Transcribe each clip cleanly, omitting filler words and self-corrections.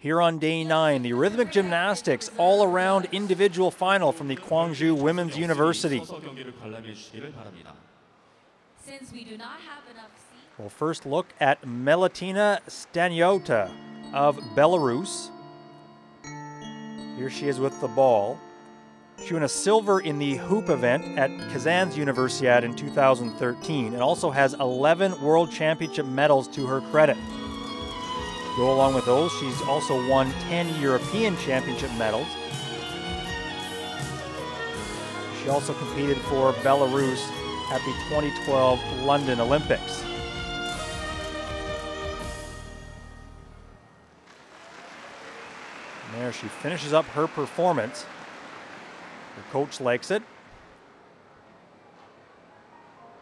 Here on day 9, the rhythmic gymnastics all-around individual final from the Gwangju Women's University. Since we do not have enough seats, we'll first look at Meltina Staniouta of Belarus. Here she is with the ball. She won a silver in the hoop event at Kazan's Universiade in 2013 and also has 11 World Championship medals to her credit. Go along with those, she's also won 10 European Championship medals. She also competed for Belarus at the 2012 London Olympics. And there she finishes up her performance. Her coach likes it.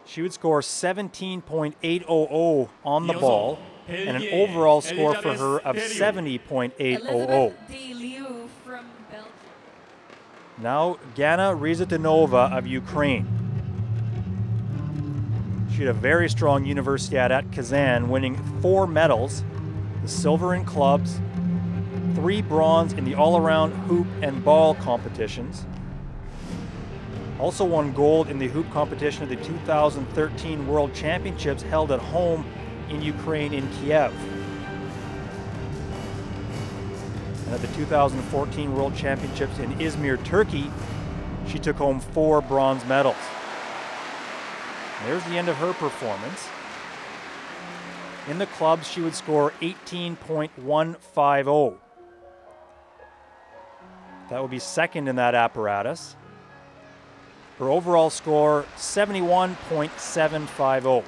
She would score 17.800 on the ball, and an overall score for her of 70.800. Now Ganna Rizatdinova of Ukraine. She had a very strong Universiade at Kazan, winning 4 medals, the silver in clubs, 3 bronze in the all-around hoop and ball competitions. Also won gold in the hoop competition of the 2013 World Championships held at home in Ukraine, in Kiev. And at the 2014 World Championships in Izmir, Turkey, she took home 4 bronze medals. And there's the end of her performance. In the clubs, she would score 18.150. That would be second in that apparatus. Her overall score, 71.750.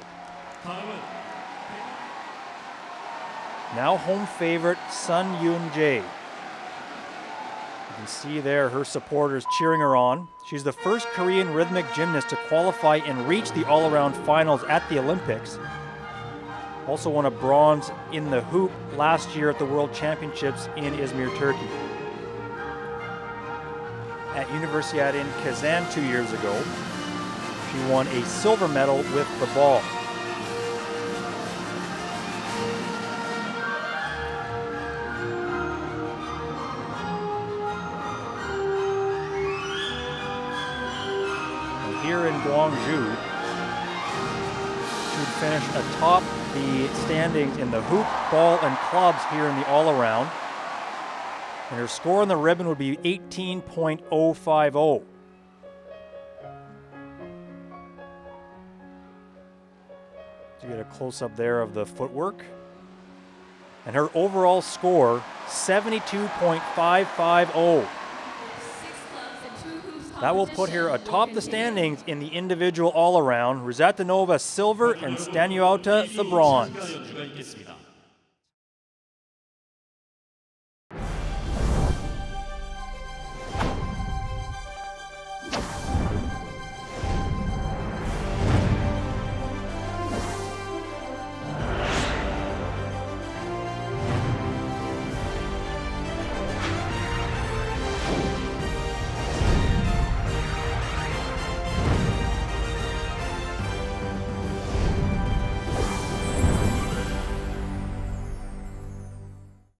Now home favorite, SON Yeon Jae. You can see there her supporters cheering her on. She's the first Korean rhythmic gymnast to qualify and reach the all-around finals at the Olympics. Also won a bronze in the hoop last year at the World Championships in Izmir, Turkey. At Universiade in Kazan 2 years ago, she won a silver medal with the ball. Here in Gwangju, she would finish atop the standings in the hoop, ball, and clubs here in the all-around. And her score on the ribbon would be 18.050. So you get a close-up there of the footwork. And her overall score, 72.550. That will put her atop the standings in the individual all-around. Rizatdinova silver and Staniouta the bronze.